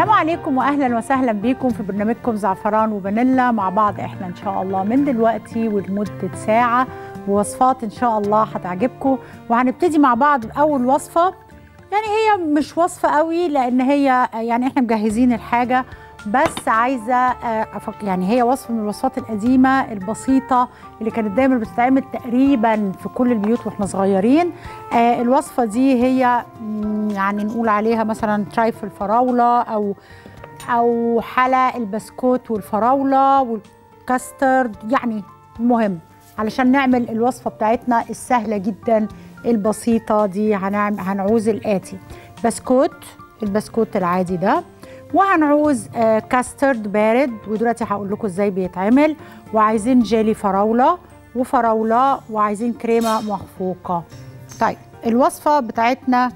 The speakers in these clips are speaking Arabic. السلام عليكم واهلا وسهلا بيكم في برنامجكم زعفران وفانيلا مع بعض. احنا ان شاء الله من دلوقتي ولمده ساعه ووصفات ان شاء الله هتعجبكم. وهنبتدي مع بعض باول وصفه، يعني هي مش وصفه قوي لان هي يعني احنا مجهزين الحاجه، بس عايزه يعني هي وصفه من الوصفات القديمه البسيطه اللي كانت دايما بتتعمل تقريبا في كل البيوت واحنا صغيرين. الوصفه دي هي يعني نقول عليها مثلا ترايفل الفراوله او حلا البسكوت والفراوله والكاسترد، يعني المهم علشان نعمل الوصفه بتاعتنا السهله جدا البسيطه دي هنعوز الاتي: بسكوت، البسكوت العادي ده، وهنعوز كاسترد بارد ودلوقتي هقول لكم ازاي بيتعمل، وعايزين جيلي فراوله وفراوله، وعايزين كريمه مخفوقه. طيب الوصفه بتاعتنا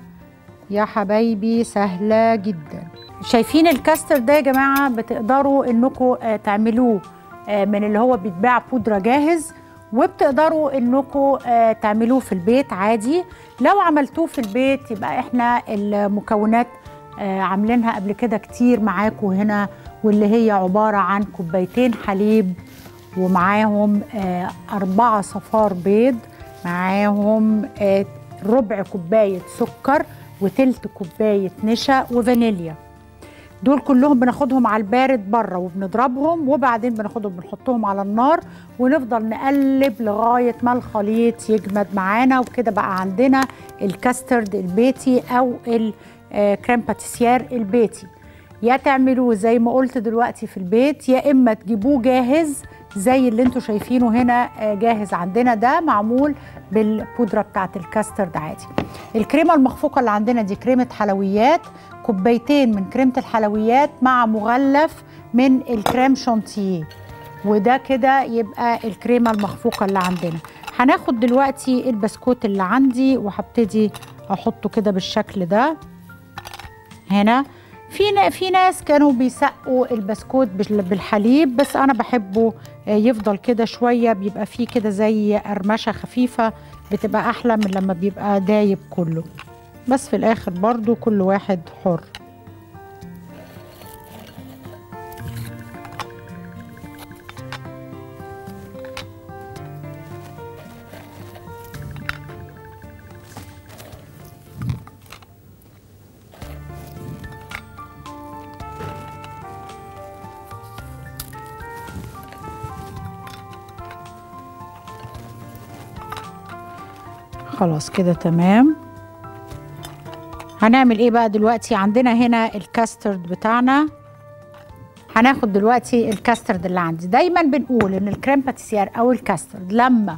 يا حبايبي سهله جدا. شايفين الكاسترد ده يا جماعه؟ بتقدروا انكم تعملوه من اللي هو بيتباع بودره جاهز، وبتقدروا انكم تعملوه في البيت عادي. لو عملتوه في البيت يبقى احنا المكونات عاملينها قبل كده كتير معاكم هنا، واللي هي عبارة عن كوبايتين حليب ومعاهم 4 صفار بيض، معاهم ربع كوباية سكر وتلت كوباية نشا وفانيليا. دول كلهم بناخدهم على البارد بره وبنضربهم، وبعدين بناخدهم بنحطهم على النار ونفضل نقلب لغاية ما الخليط يجمد معانا، وكده بقى عندنا الكاسترد البيتي او كريم باتيسير البيتي. يا تعملوه زي ما قلت دلوقتي في البيت، يا اما تجيبوه جاهز زي اللي انتوا شايفينه هنا جاهز عندنا، ده معمول بالبودره بتاعه الكاسترد عادي. الكريمه المخفوقه اللي عندنا دي كريمه حلويات، كوبايتين من كريمه الحلويات مع مغلف من الكريم شانتيه، وده كده يبقى الكريمه المخفوقه اللي عندنا. هناخد دلوقتي البسكوت اللي عندي وهبتدي احطه كده بالشكل ده. هنا في ناس كانوا بيسقوا البسكوت بالحليب، بس انا بحبه يفضل كده شويه، بيبقى فيه كده زي قرمشه خفيفه، بتبقى احلى من لما بيبقى دايب كله. بس في الاخر برضو كل واحد حر. خلاص كده تمام. هنعمل ايه بقى دلوقتي؟ عندنا هنا الكاسترد بتاعنا. هناخد دلوقتي الكاسترد اللي عندي. دايما بنقول ان الكريم باتيسير او الكاسترد لما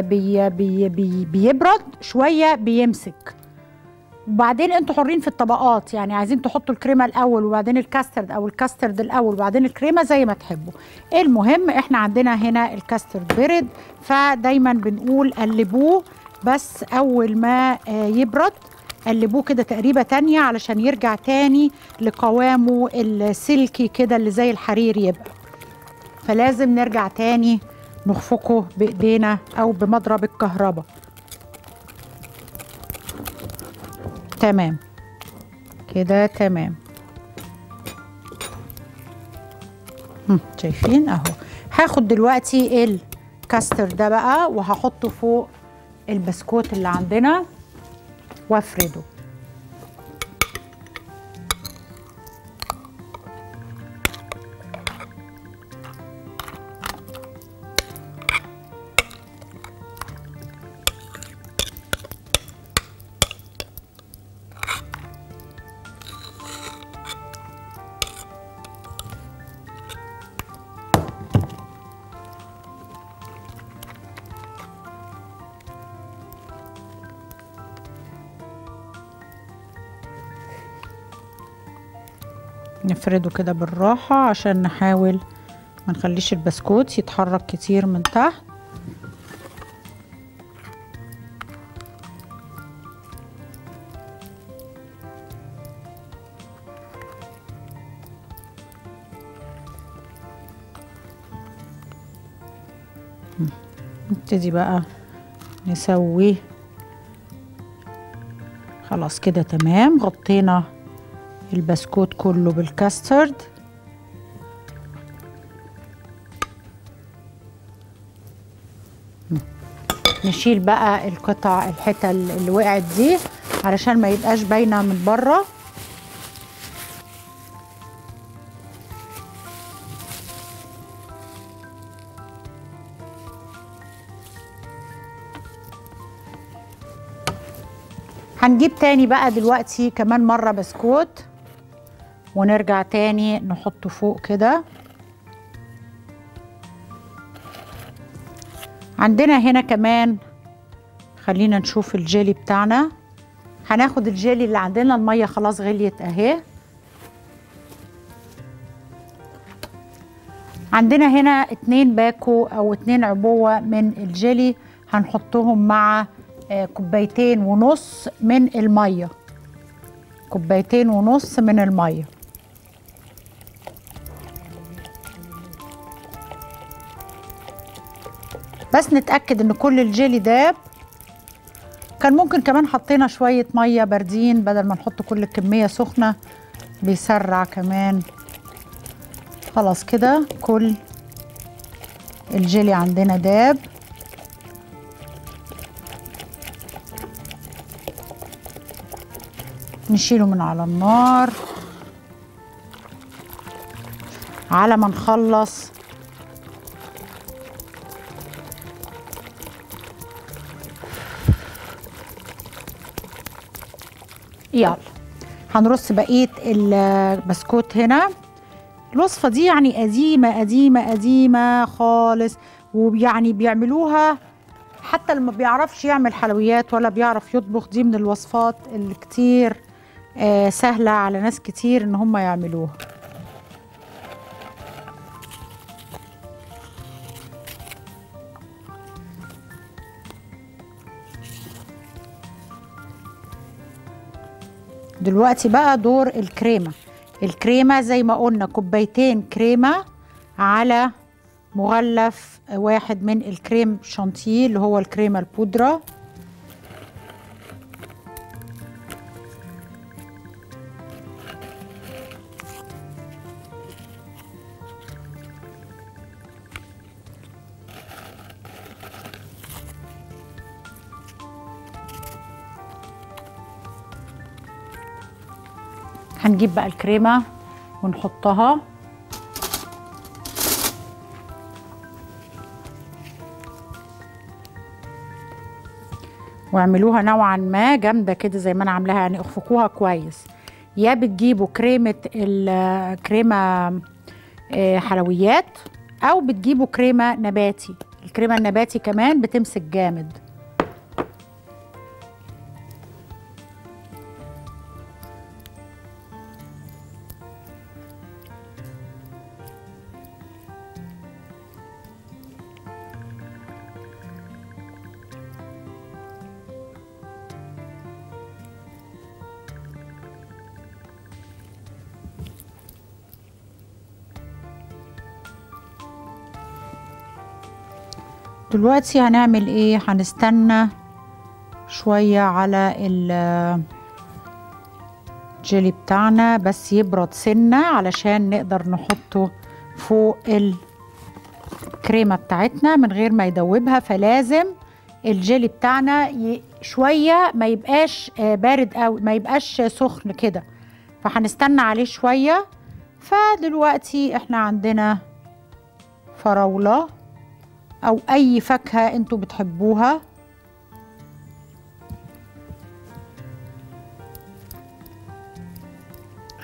بي بي بي بيبرد شويه بيمسك، وبعدين انتوا حرين في الطبقات، يعني عايزين تحطوا الكريمه الاول وبعدين الكاسترد، او الكاسترد الاول وبعدين الكريمه، زي ما تحبوا. المهم احنا عندنا هنا الكاسترد برد، فدايما بنقول قلبوه، بس اول ما يبرد قلبوه كده تقريبه تانية علشان يرجع تاني لقوامه السلكي كده اللي زي الحرير يبقى. فلازم نرجع تاني نخفقه بايدينا او بمضرب الكهرباء. تمام كده تمام. شايفين اهو. هاخد دلوقتي الكاستر ده بقى وهحطه فوق البسكوت اللي عندنا وافرده. نفرده كده بالراحة عشان نحاول ما نخليش البسكوت يتحرك كتير من تحت. نبتدي بقى نسويه. خلاص كده تمام. غطينا البسكوت كله بالكاسترد. نشيل بقى القطع الحتة اللي وقعت دي علشان ما يبقاش باينة من بره. هنجيب تاني بقى دلوقتي كمان مرة بسكوت ونرجع تاني نحطه فوق كده. عندنا هنا كمان خلينا نشوف الجيلي بتاعنا. هناخد الجيلي اللي عندنا، المية خلاص غليت اهي. عندنا هنا 2 باكو او 2 عبوة من الجيلي، هنحطهم مع 2.5 كوب من المية. 2.5 كوب من المية. بس نتأكد ان كل الجيلي داب. كان ممكن كمان حطينا شوية مية باردين بدل ما نحط كل الكمية سخنة، بيسرع كمان. خلاص كده كل الجيلي عندنا داب. نشيله من على النار على ما نخلص يلا. هنرص بقية البسكوت هنا. الوصفة دي يعني قديمة قديمة قديمة خالص، ويعني بيعملوها حتى اللي ما بيعرفش يعمل حلويات ولا بيعرف يطبخ. دي من الوصفات اللي كتير سهلة على ناس كتير ان هم يعملوها. دلوقتي بقى دور الكريمة. الكريمة زي ما قلنا 2 كوب كريمة على مغلف 1 من الكريم شانتيه اللي هو الكريمة البودرة. هنجيب بقى الكريمة ونحطها. واعملوها نوعا ما جامدة كده زي ما انا عاملاها، يعني اخفقوها كويس. يا بتجيبوا كريمة الكريمة حلويات او بتجيبوا كريمة نباتي. الكريمة النباتي كمان بتمسك جامد. دلوقتي هنعمل ايه؟ هنستنى شوية على الجيلي بتاعنا بس يبرد سنة علشان نقدر نحطه فوق الكريمة بتاعتنا من غير ما يدوبها. فلازم الجيلي بتاعنا شوية ما يبقاش بارد أوي، ما يبقاش سخن كده، فهنستنى عليه شوية. فدلوقتي احنا عندنا فراولة او اي فاكهة انتوا بتحبوها.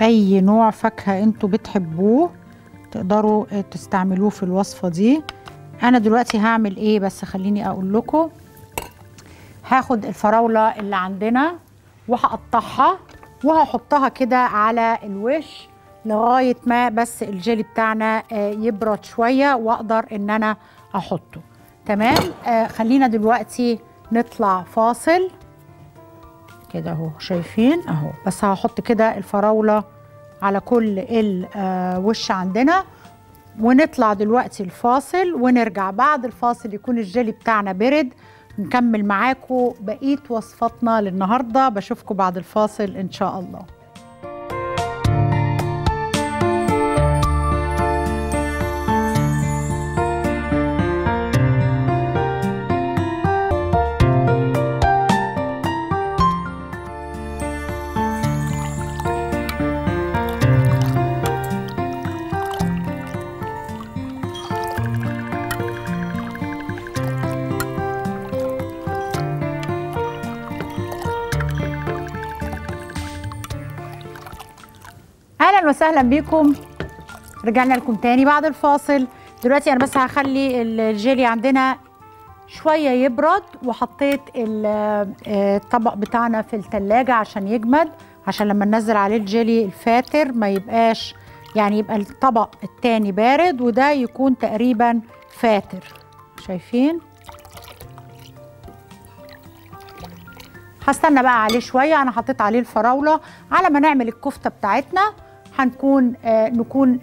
اي نوع فاكهة انتوا بتحبوه تقدروا تستعملوه في الوصفة دي. انا دلوقتي هعمل ايه بس خليني اقول لكم. هاخد الفراولة اللي عندنا وهقطعها وهحطها كده على الوش لغاية ما بس الجيلي بتاعنا يبرد شوية واقدر ان انا احطه. تمام. خلينا دلوقتي نطلع فاصل كده اهو، شايفين اهو. بس هحط كده الفراولة على كل الوش عندنا ونطلع دلوقتي الفاصل، ونرجع بعد الفاصل يكون الجيلي بتاعنا برد نكمل معاكم بقية وصفاتنا للنهاردة. بشوفكم بعد الفاصل ان شاء الله. اهلا وسهلا بيكم. رجعنا لكم تاني بعد الفاصل. دلوقتي انا بس هخلي الجيلي عندنا شويه يبرد، وحطيت الطبق بتاعنا في التلاجة عشان يجمد، عشان لما ننزل عليه الجيلي الفاتر ما يبقاش، يعني يبقى الطبق التاني بارد وده يكون تقريبا فاتر. شايفين؟ هستنى بقى عليه شويه. انا حطيت عليه الفراوله على ما نعمل الكفته بتاعتنا. هنكون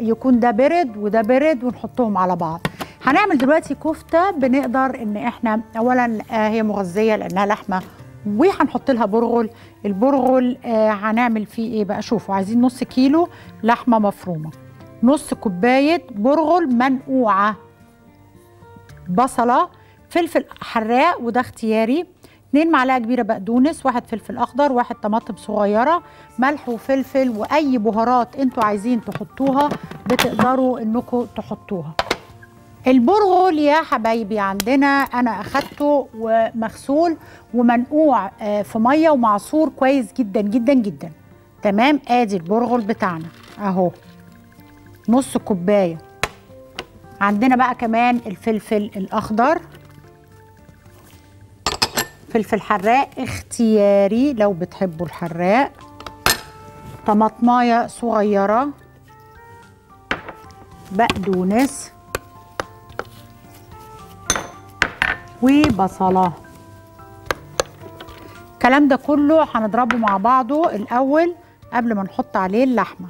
يكون ده برد وده برد ونحطهم على بعض. هنعمل دلوقتي كفته بنقدر ان احنا اولا هي مغذيه لانها لحمه، وهنحط لها برغل. البرغل هنعمل فيه ايه بقى؟ شوفوا، عايزين نص كيلو لحمه مفرومه، نص كوبايه برغل منقوعه، بصله، فلفل حراق وده اختياري، 2 معلقه كبيره بقدونس، 1 فلفل اخضر، 1 طماطم صغيره، ملح وفلفل، واي بهارات انتوا عايزين تحطوها بتقدروا انكم تحطوها. البرغل يا حبايبي عندنا انا اخدته ومغسول ومنقوع في ميه ومعصور كويس جدا جدا جدا. تمام، ادي البرغل بتاعنا اهو، نص كوبايه. عندنا بقى كمان الفلفل الاخضر، فلفل حراق اختياري لو بتحبوا الحراق، طماطمايه صغيره، بقدونس، وبصله. الكلام ده كله هنضربه مع بعضه الاول قبل ما نحط عليه اللحمه.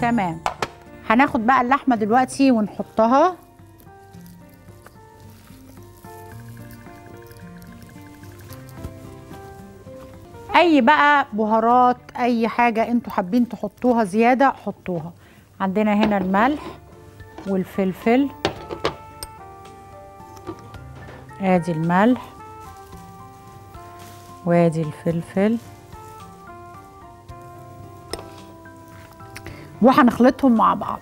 تمام، هناخد بقى اللحمه دلوقتي ونحطها. اي بقى بهارات، اي حاجه انتوا حابين تحطوها زياده حطوها. عندنا هنا الملح والفلفل، ادي الملح وادي الفلفل، وهنخلطهم مع بعض.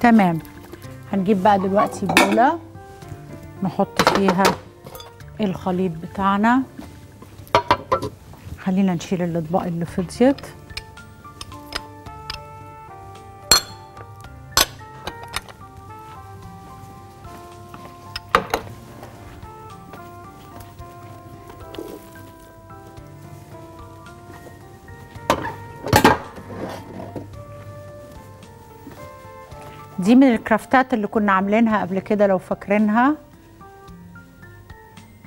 تمام، هنجيب بقى دلوقتي بولة نحط فيها الخليط بتاعنا. خلينا نشيل الاطباق اللي فضيت. دي من الكرافتات اللي كنا عاملينها قبل كده لو فاكرينها.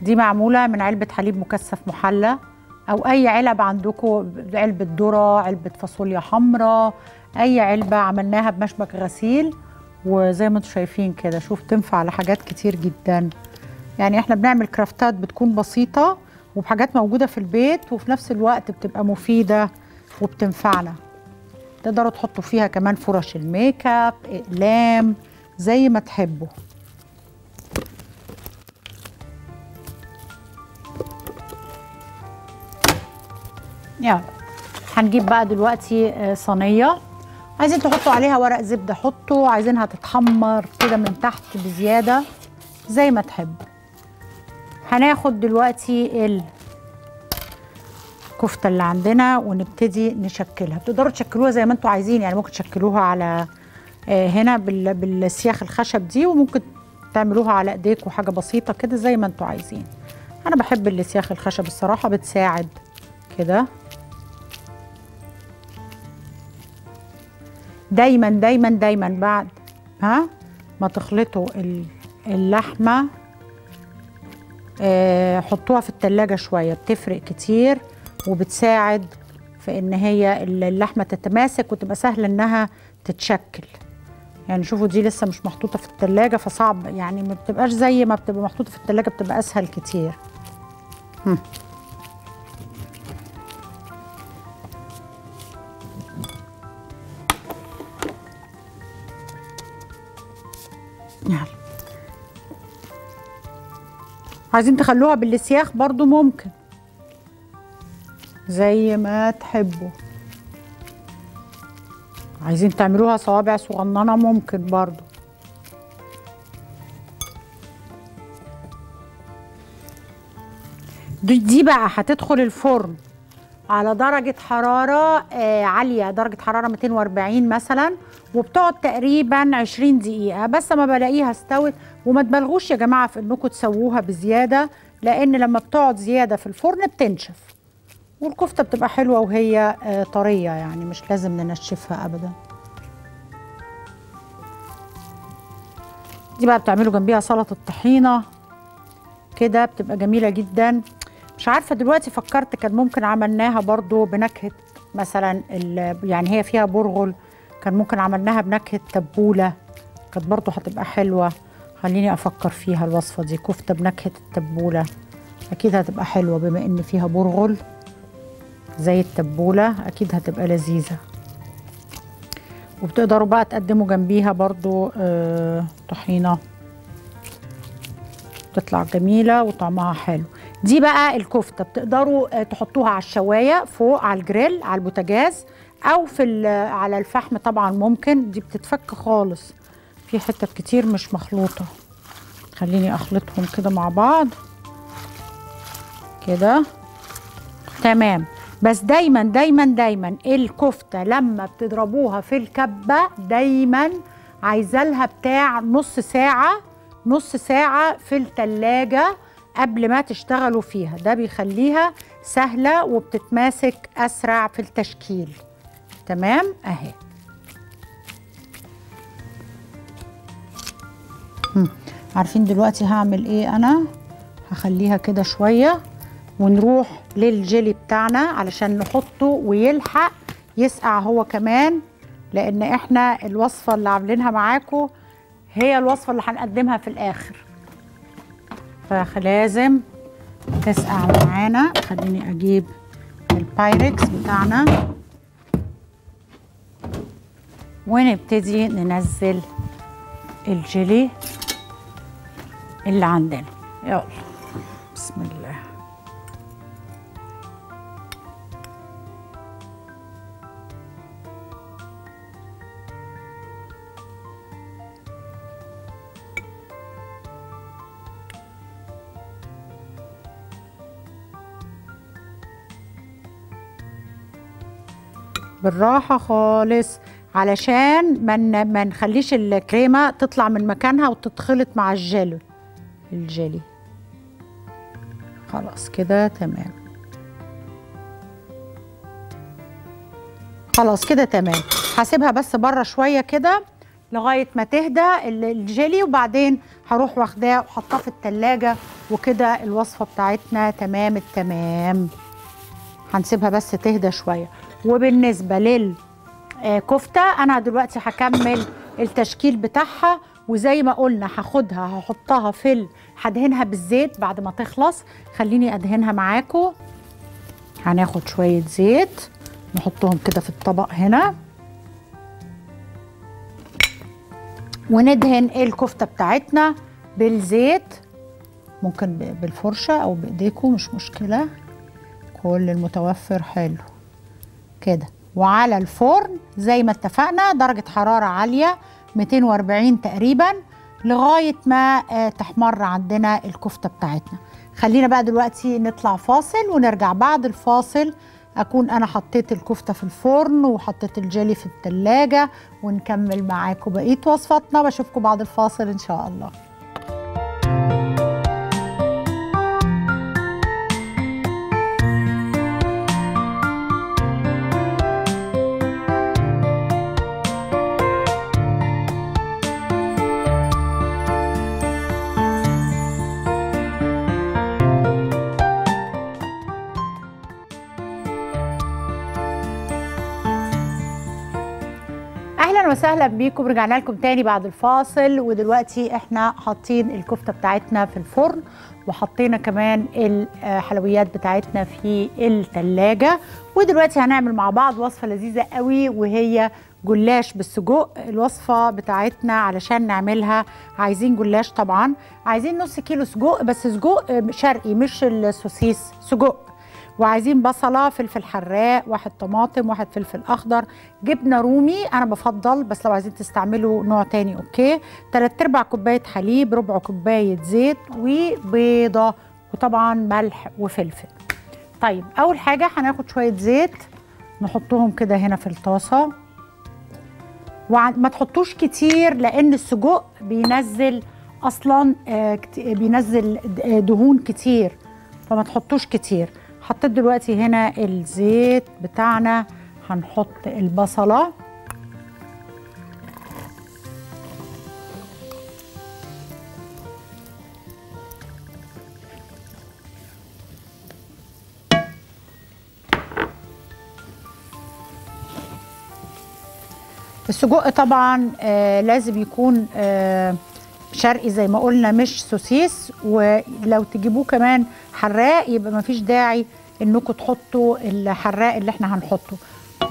دي معمولة من علبة حليب مكثف محلى، أو أي علب عندكم، علبة ذرة، علبة فاصوليا حمراء، أي علبة. عملناها بمشبك غسيل، وزي ما انتوا شايفين كده، شوف تنفع لحاجات كتير جدا. يعني احنا بنعمل كرافتات بتكون بسيطة وبحاجات موجودة في البيت، وفي نفس الوقت بتبقى مفيدة وبتنفعنا. تقدروا تحطوا فيها كمان فرش الميك اب، اقلام، زي ما تحبوا. يلا هنجيب بقى دلوقتي صينيه، عايزين تحطوا عليها ورق زبده حطوا، عايزينها تتحمر كده من تحت بزياده زي ما تحبوا. هناخد دلوقتي الكفته اللي عندنا ونبتدي نشكلها. بتقدروا تشكلوها زي ما انتوا عايزين، يعني ممكن تشكلوها على هنا بالسياخ الخشب دي، وممكن تعملوها على ايديكوا حاجه بسيطه كده زي ما انتوا عايزين. انا بحب السياخ الخشب الصراحه، بتساعد كده. دايما دايما دايما بعد ما تخلطوا اللحمه حطوها في التلاجة شويه، بتفرق كتير وبتساعد في ان هي اللحمه تتماسك وتبقى سهله انها تتشكل. يعني شوفوا دي لسه مش محطوطه في التلاجة فصعب، يعني ما بتبقاش زي ما بتبقى محطوطه في التلاجة، بتبقى اسهل كتير. يلا عايزين تخلوها بالسياخ برضو ممكن زي ما تحبوا، عايزين تعملوها صوابع صغننه ممكن برضو. دي بقى هتدخل الفرن على درجه حراره عاليه، درجه حراره 240 مثلا، وبتقعد تقريبا 20 دقيقه بس ما بلاقيها استوت. وما تبالغوش يا جماعه في انكم تسووها بزياده، لان لما بتقعد زياده في الفرن بتنشف، والكفته بتبقى حلوه وهي طريه، يعني مش لازم ننشفها ابدا. دي بقى بتعملوا جنبيها سلطه الطحينه كده، بتبقى جميله جدا. مش عارفه دلوقتي فكرت كان ممكن عملناها برضو بنكهه مثلا يعني هي فيها برغل، كان ممكن عملناها بنكهه تبوله، كانت برضو هتبقى حلوه. خليني افكر فيها الوصفه دي، كفته بنكهه التبوله اكيد هتبقى حلوه، بما ان فيها برغل زي التبوله اكيد هتبقى لذيذه. وبتقدروا بقى تقدموا جنبيها برضو طحينه، بتطلع جميله وطعمها حلو. دي بقى الكفته بتقدروا تحطوها على الشوايه فوق على الجريل على البوتاجاز، او في على الفحم طبعا ممكن. دي بتتفك خالص في حتت كتير مش مخلوطه، خليني اخلطهم كده مع بعض كده تمام. بس دايما دايما دايما الكفته لما بتضربوها في الكبه دايما عايزالها بتاع نص ساعه في التلاجة قبل ما تشتغلوا فيها، ده بيخليها سهله وبتتماسك اسرع في التشكيل. تمام اهي. عارفين دلوقتي هعمل ايه؟ انا هخليها كده شويه ونروح للجيلي بتاعنا علشان نحطه ويلحق يسقع هو كمان، لان احنا الوصفه اللي عاملينها معاكم هي الوصفه اللي هنقدمها في الاخر، فلازم تسقع معانا. خليني اجيب البايركس بتاعنا ونبتدي ننزل الجيلي اللي عندنا. يلا بسم الله. بالراحه خالص علشان ما نخليش الكريمه تطلع من مكانها وتتخلط مع الجيلي. خلاص كده تمام، خلاص كده تمام. هسيبها بس بره شويه كده لغايه ما تهدى الجيلي، وبعدين هروح واخداه وحطاه في التلاجة، وكده الوصفه بتاعتنا تمام التمام. هنسيبها بس تهدى شويه. وبالنسبه للكفته انا دلوقتي هكمل التشكيل بتاعها، وزي ما قلنا هاخدها هحطها هدهنها بالزيت بعد ما تخلص. خليني ادهنها معاكم. هناخد شويه زيت نحطهم كده في الطبق هنا، وندهن الكفته بتاعتنا بالزيت، ممكن بالفرشه او بايديكم مش مشكله، كل المتوفر حلو كده. وعلى الفرن زي ما اتفقنا درجة حرارة عالية 240 تقريبا لغاية ما تحمر عندنا الكفتة بتاعتنا. خلينا بقى دلوقتي نطلع فاصل ونرجع بعد الفاصل، أكون أنا حطيت الكفتة في الفرن وحطيت الجيلي في التلاجة، ونكمل معاكم بقية وصفاتنا. بشوفكم بعد الفاصل إن شاء الله. اهلا وسهلا بيكم، رجعنا لكم تاني بعد الفاصل. ودلوقتي احنا حاطين الكفته بتاعتنا في الفرن، وحطينا كمان الحلويات بتاعتنا في التلاجة. ودلوقتي هنعمل مع بعض وصفه لذيذه قوي، وهي جلاش بالسجق. الوصفه بتاعتنا علشان نعملها عايزين جلاش، طبعا عايزين نص كيلو سجق، بس سجق شرقي مش السوسيس، سجق. وعايزين بصله، فلفل حراق، واحد طماطم، واحد فلفل اخضر، جبنه رومي انا بفضل، بس لو عايزين تستعملوا نوع تاني اوكي، 3/4 كوبايه حليب، ربع كوبايه زيت، وبيضه، وطبعا ملح وفلفل. طيب اول حاجه هناخد شويه زيت نحطهم كده هنا في الطاسه، وما تحطوش كتير لان السجق بينزل اصلا بينزل دهون كتير، فما تحطوش كتير. حطيت دلوقتي هنا الزيت بتاعنا، هنحط البصلة السجق طبعا لازم يكون شرقي زي ما قلنا، مش سوسيس. ولو تجيبوه كمان حراق يبقى مفيش داعي انكم تحطوا الحراق اللي احنا هنحطه.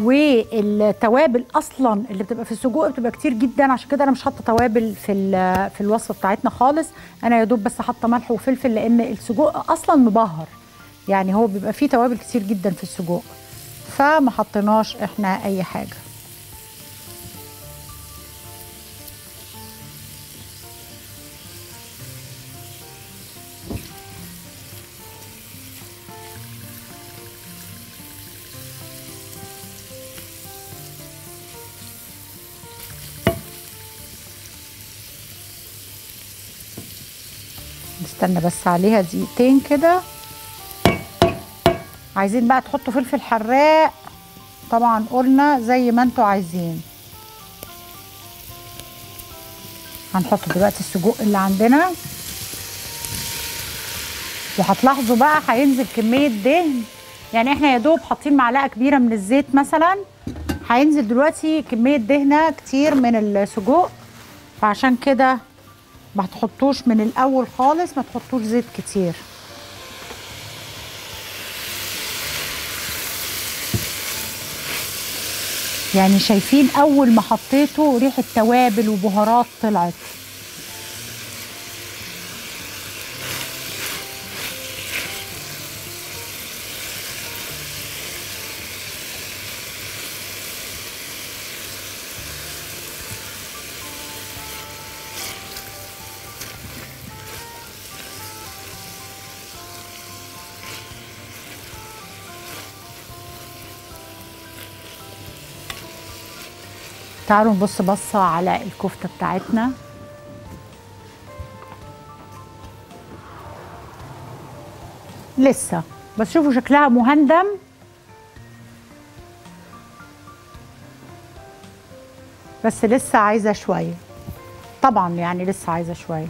والتوابل اصلا اللي بتبقى في السجق بتبقى كتير جدا، عشان كده انا مش حاطه توابل في الوصفه بتاعتنا خالص. انا يا دوب بس حاطه ملح وفلفل، لان السجق اصلا مبهر، يعني هو بيبقى فيه توابل كتير جدا في السجق، فما حطيناش احنا اي حاجه. استنى بس عليها دقيقتين كده. عايزين بقى تحطوا فلفل حراق طبعا قلنا، زي ما انتوا عايزين. هنحط دلوقتي السجق اللي عندنا، وهتلاحظوا بقى هينزل كمية دهن، يعني احنا يا دوب حاطين معلقة كبيرة من الزيت مثلا، هينزل دلوقتي كمية دهنة كتير من السجق. فعشان كده ما تحطوش من الاول خالص، ما تحطوش زيت كتير. يعني شايفين اول ما حطيته ريحه توابل وبهارات طلعت. تعالوا نبص بصة على الكفتة بتاعتنا. لسه بس شوفوا شكلها مهندم. بس لسه عايزة شوية طبعا، يعني لسه عايزة شوية.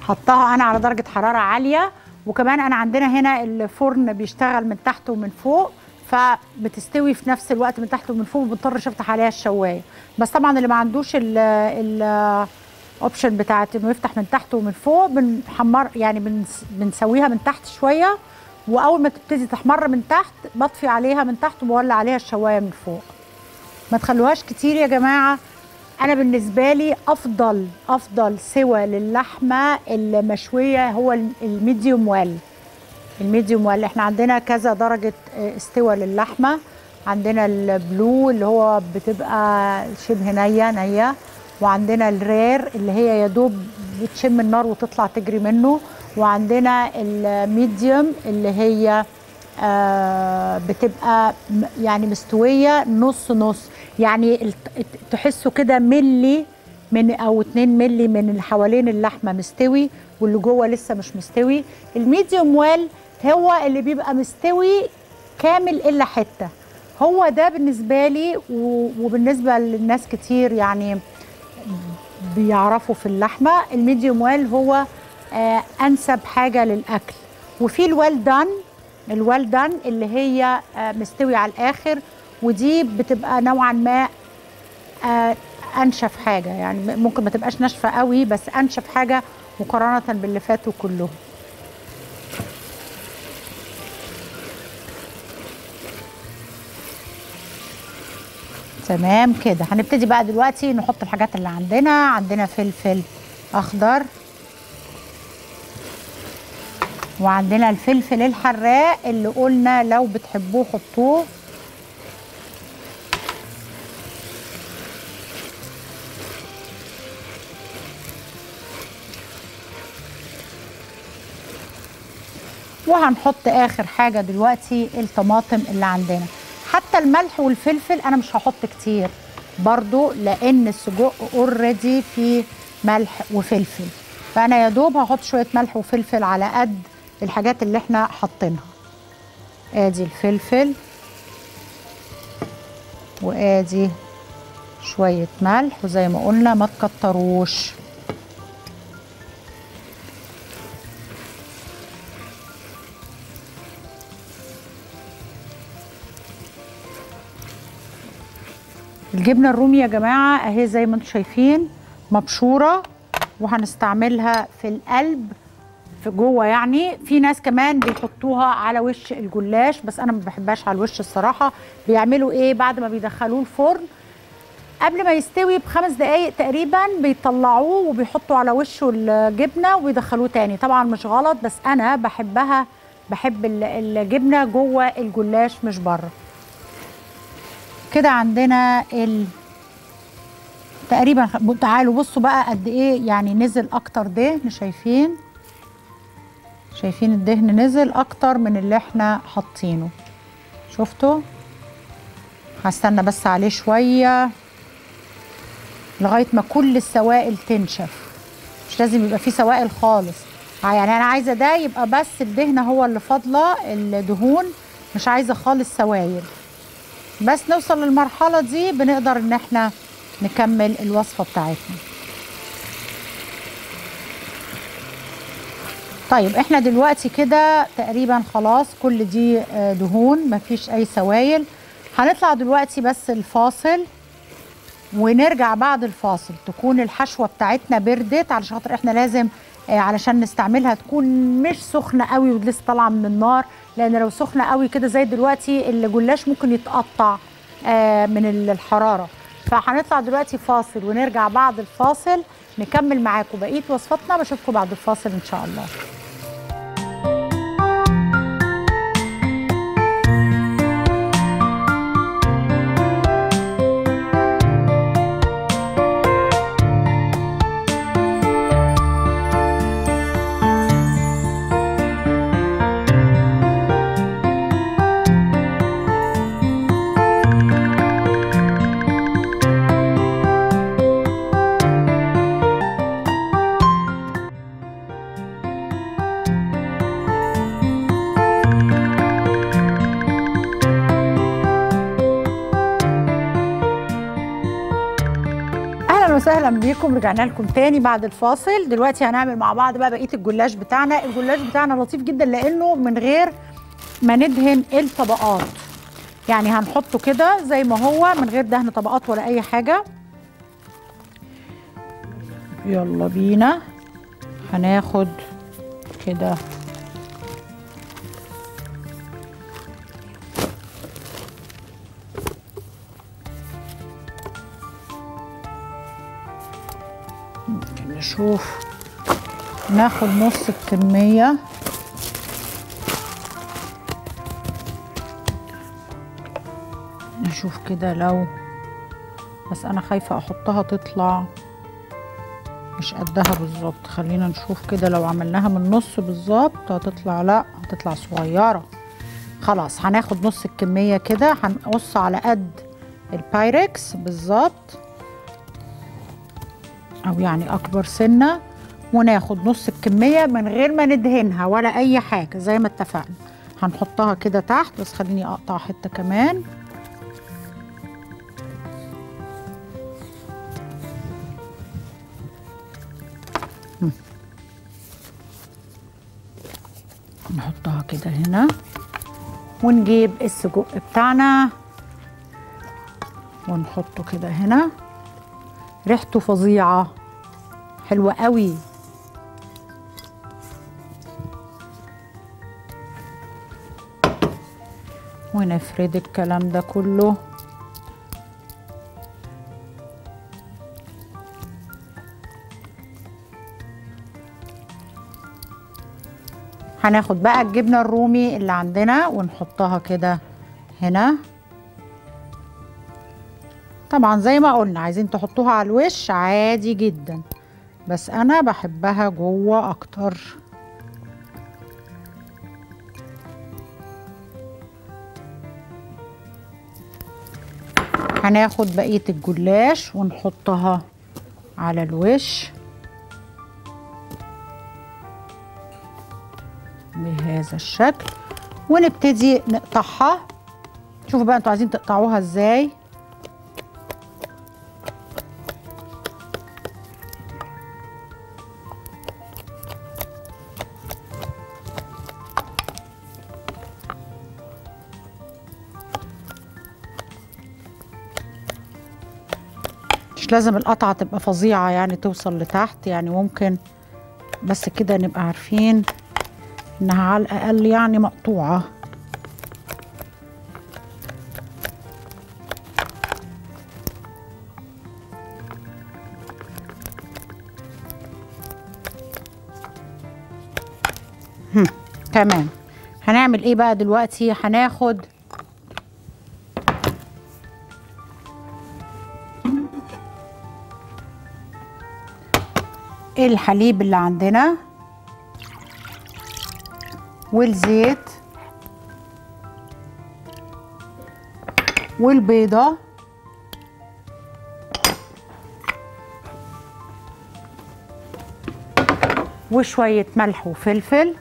حطها أنا على درجة حرارة عالية، وكمان أنا عندنا هنا الفرن بيشتغل من تحت ومن فوق، فبتستوي في نفس الوقت من تحت ومن فوق، وما بضطرش افتح عليها الشوايه. بس طبعا اللي ما عندوش الاوبشن بتاعت انه يفتح من تحت ومن فوق، بنحمر يعني بنسويها من تحت شويه، واول ما تبتدي تحمر من تحت بطفي عليها من تحت، وبولع عليها الشوايه من فوق. ما تخلوهاش كتير يا جماعه. انا بالنسبه لي افضل سوى للحمه المشويه هو الميديوم ويل. الميديوم ويل احنا عندنا كذا درجه استوى للحمه، عندنا البلو اللي هو بتبقى شبه نيه، وعندنا الرير اللي هي يا دوب بتشم النار وتطلع تجري منه، وعندنا الميديوم اللي هي بتبقى يعني مستويه نص نص، يعني تحسوا كده ملي من او 2 ملي من اللي حوالين اللحمه مستوي، واللي جوه لسه مش مستوي. الميديوم ويل هو اللي بيبقى مستوي كامل الا حته، هو ده بالنسبه لي وبالنسبه للناس كتير يعني بيعرفوا في اللحمه. الميديوم ويل هو انسب حاجه للاكل، وفي الويل دان الوالدن اللي هي مستوية على الآخر، ودي بتبقى نوعا ما أنشف حاجة، يعني ممكن ما تبقاش ناشفة قوي بس أنشف حاجة مقارنة باللي فاتوا كلهم. تمام كده. هنبتدي بقى دلوقتي نحط الحاجات اللي عندنا. عندنا فلفل أخضر، وعندنا الفلفل الحراق اللي قلنا لو بتحبوه حطوه، وهنحط آخر حاجة دلوقتي الطماطم اللي عندنا. حتى الملح والفلفل انا مش هحط كتير برضو لان السجق اوريدي فيه ملح وفلفل، فانا يا دوب هحط شويه ملح وفلفل على قد الحاجات اللي احنا حاطينها. ادي الفلفل وادي شويه ملح، وزي ما قلنا ما تكتروش. الجبنه الرومي يا جماعه اهي زي ما انتم شايفين مبشوره، وهنستعملها في القلب في جوه، يعني في ناس كمان بيحطوها على وش الجلاش بس انا ما بحبهاش على الوش الصراحه. بيعملوا ايه بعد ما بيدخلوه الفرن؟ قبل ما يستوي ب5 دقائق تقريبا بيطلعوه وبيحطوا على وشه الجبنه وبيدخلوه تاني. طبعا مش غلط بس انا بحبها، بحب الجبنه جوه الجلاش مش بره. كده عندنا تقريبا تعالوا بصوا بقى قد ايه يعني نزل اكتر دهن، شايفين الدهن نزل اكتر من اللي احنا حاطينه، شفتوا؟ هستنى بس عليه شويه لغايه ما كل السوائل تنشف، مش لازم يبقى فيه سوائل خالص، يعني انا عايزه ده يبقى بس الدهن هو اللي فاضله، الدهون مش عايزه خالص سوائل. بس نوصل للمرحلة دي بنقدر ان احنا نكمل الوصفة بتاعتنا. طيب احنا دلوقتي كده تقريبا خلاص كل دي دهون مفيش اي سوائل. هنطلع دلوقتي بس الفاصل ونرجع بعد الفاصل تكون الحشوة بتاعتنا بردت، علشان خاطر احنا لازم علشان نستعملها تكون مش سخنة قوي ولسه طالعة من النار، لان لو سخنة قوي كده زي دلوقتي الجلاش ممكن يتقطع من الحرارة. فهنطلع دلوقتي فاصل ونرجع بعد الفاصل نكمل معاكم بقية وصفتنا. بشوفكم بعد الفاصل ان شاء الله. اهلا بيكم، رجعنا لكم تاني بعد الفاصل. دلوقتي هنعمل مع بعض بقى بقيه الجلاش بتاعنا. الجلاش بتاعنا لطيف جدا لانه من غير ما ندهن الطبقات، يعني هنحطه كده زي ما هو من غير دهن طبقات ولا اي حاجه. يلا بينا هناخد كده شوف، ناخد نص الكمية نشوف كده، لو بس انا خايفة احطها تطلع مش قدها بالظبط. خلينا نشوف كده، لو عملناها من النص بالظبط هتطلع، لا هتطلع صغيرة. خلاص هناخد نص الكمية كده، هنقص على قد البايركس بالظبط او يعني اكبر سنه، وناخد نص الكميه من غير ما ندهنها ولا اي حاجه زي ما اتفقنا. هنحطها كده تحت، بس خليني اقطع حته كمان. نحطها كده هنا ونجيب السجق بتاعنا ونحطه كده هنا. ريحته فظيعة حلوة قوي. ونفرد الكلام ده كله. هناخد بقى الجبنة الرومي اللي عندنا ونحطها كده هنا. طبعا زي ما قلنا عايزين تحطوها على الوش عادي جدا، بس انا بحبها جوه اكتر. هناخد بقية الجلاش ونحطها على الوش بهذا الشكل، ونبتدي نقطعها. شوفوا بقى انتوا عايزين تقطعوها ازاي. مش لازم القطعة تبقى فظيعة يعني توصل لتحت، يعني ممكن بس كده نبقى عارفين انها على الاقل يعني مقطوعة. تمام. هنعمل ايه بقى دلوقتي؟ هناخد الحليب اللي عندنا والزيت والبيضة وشوية ملح وفلفل،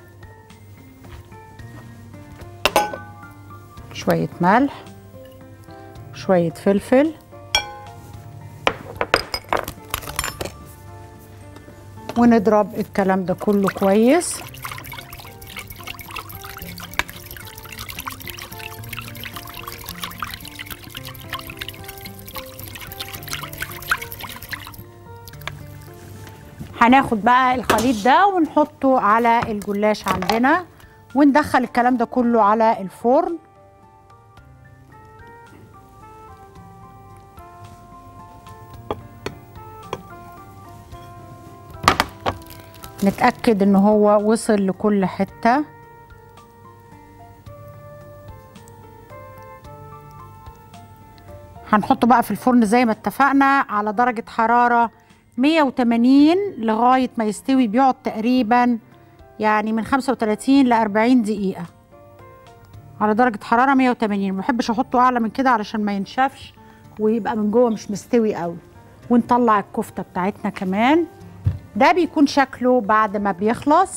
شوية ملح شوية فلفل، ونضرب الكلام ده كله كويس. هناخد بقى الخليط ده ونحطه على الجلاش عندنا، وندخل الكلام ده كله على الفرن. نتأكد ان هو وصل لكل حتة. هنحطه بقى في الفرن زي ما اتفقنا على درجة حرارة 180 لغاية ما يستوي. بيقعد تقريبا يعني من 35 ل 40 دقيقة على درجة حرارة 180. ما بحبش احطه اعلى من كده علشان ما ينشفش ويبقى من جوه مش مستوي قوي. ونطلع الكفتة بتاعتنا كمان. ده بيكون شكله بعد ما بيخلص.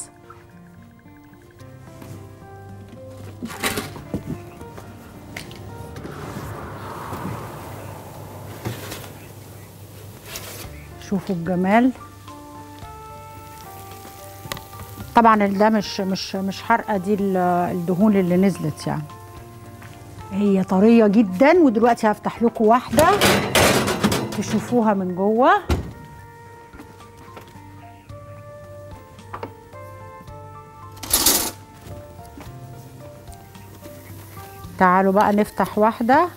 شوفوا الجمال. طبعا ده مش حرقه، دي الدهون اللي نزلت، يعني هي طريه جدا. ودلوقتي هفتح لكم واحده تشوفوها من جوه. تعالوا بقى نفتح واحدة.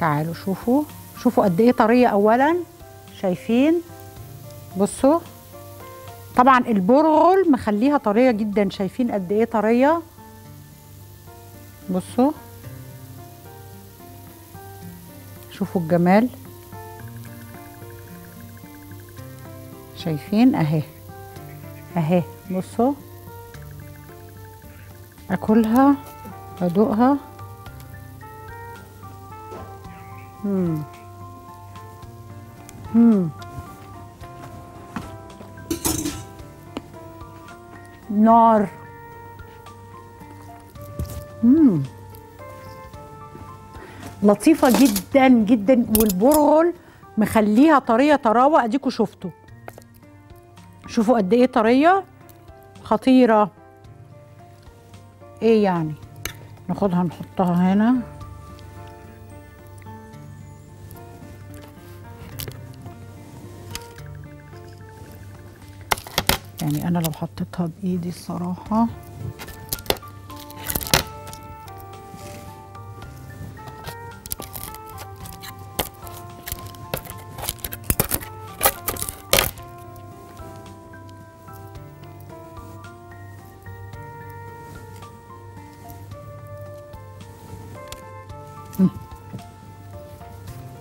تعالوا شوفوا قد ايه طرية. اولا شايفين، بصوا طبعا البرغل مخليها طرية جدا. شايفين قد ايه طرية؟ بصوا شوفوا الجمال. شايفين اهي بصوا. اكلها ادوقها. نار. لطيفة جدا جدا. والبرغل مخليها طرية طراوة. اديكوا شوفوا قد ايه طرية. خطيرة. ايه يعني ناخدها نحطها هنا. يعني انا لو حطيتها بايدي الصراحة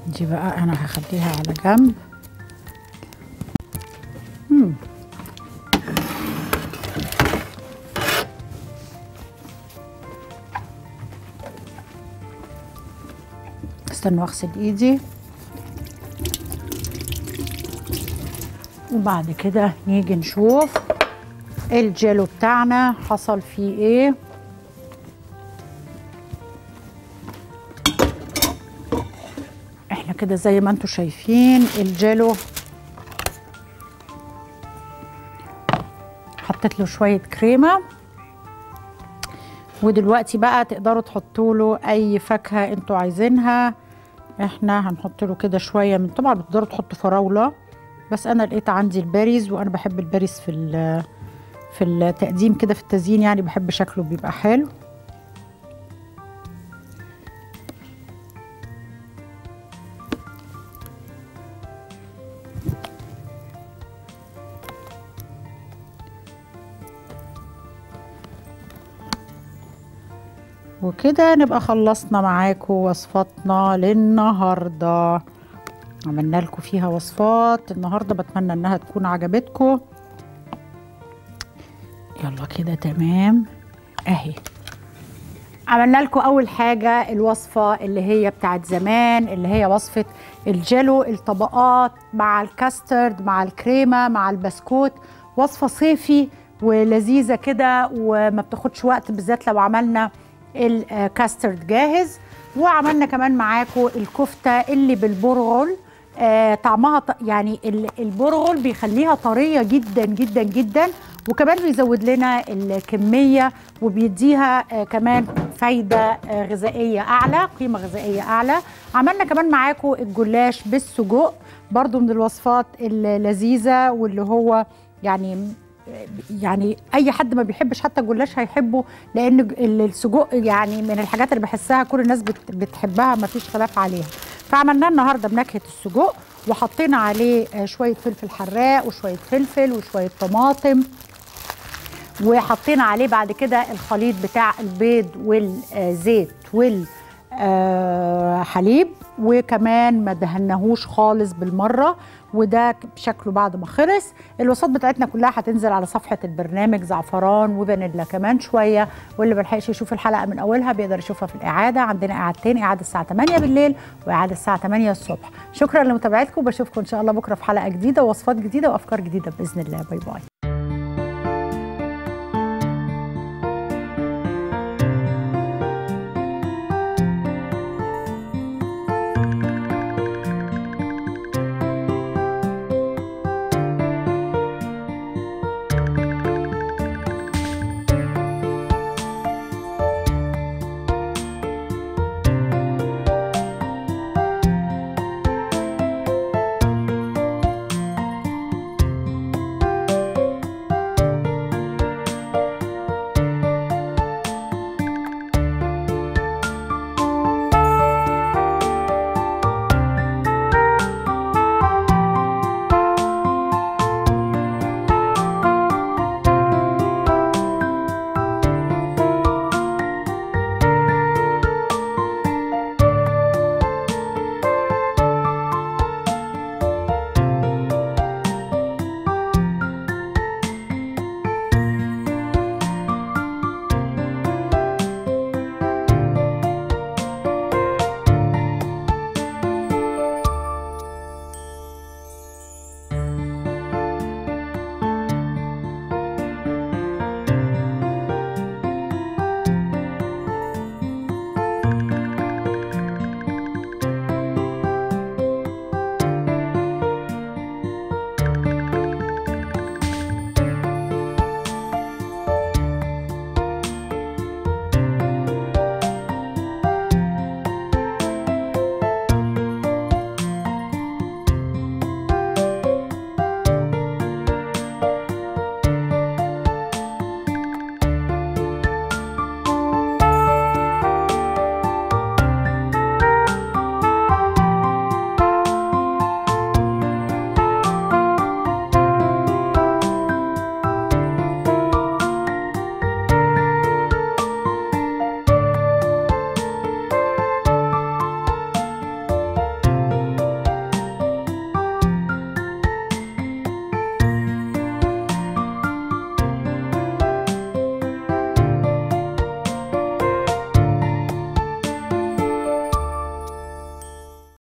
دي بقى انا هخليها على جنب. استنوا اغسل ايدي وبعد كده نيجي نشوف الجيلو بتاعنا حصل فيه ايه. كده زي ما انتم شايفين الجيلو حطيت له شويه كريمه، ودلوقتي بقى تقدروا تحطوا له اي فاكهه انتم عايزينها. احنا هنحط له كده شويه من، طبعا بتقدروا تحطوا فراوله، بس انا لقيت عندي الباريز وانا بحب الباريز في التقديم كده، في التزيين يعني بحب شكله بيبقى حلو. وكده نبقى خلصنا معاكم وصفاتنا للنهارده، عملنا لكم فيها وصفات النهارده، بتمنى انها تكون عجبتكم. يلا كده تمام اهي، عملنا لكم اول حاجه الوصفه اللي هي بتاعت زمان، اللي هي وصفه الجيلو، الطبقات مع الكاسترد مع الكريمه مع البسكوت، وصفه صيفي ولذيذه كده وما بتاخدش وقت، بالذات لو عملنا الكاسترد جاهز. وعملنا كمان معاكم الكفتة اللي بالبرغل، طعمها يعني البرغل بيخليها طرية جدا جدا جدا، وكمان بيزود لنا الكمية وبيديها كمان فايدة غذائية أعلى، قيمة غذائية أعلى. عملنا كمان معاكم الجلاش بالسجق، برضو من الوصفات اللذيذة، واللي هو يعني اي حد ما بيحبش حتى الجلاش هيحبه، لان السجق يعني من الحاجات اللي بحسها كل الناس بتحبها، ما فيش خلاف عليها. فعملناه النهارده بنكهه السجق، وحطينا عليه شويه فلفل حراق وشويه فلفل وشويه طماطم، وحطينا عليه بعد كده الخليط بتاع البيض والزيت والحليب، وكمان ما دهناهوش خالص بالمره، وده شكله بعد ما خلص. الوصفات بتاعتنا كلها هتنزل على صفحه البرنامج زعفران وفانيلا كمان شويه، واللي ما لحقش يشوف الحلقه من اولها بيقدر يشوفها في الاعاده، عندنا اعادتين، اعاده الساعه 8 بالليل واعاده الساعه 8 الصبح. شكرا لمتابعتكم، وبشوفكم ان شاء الله بكره في حلقه جديده ووصفات جديده وافكار جديده باذن الله. باي باي.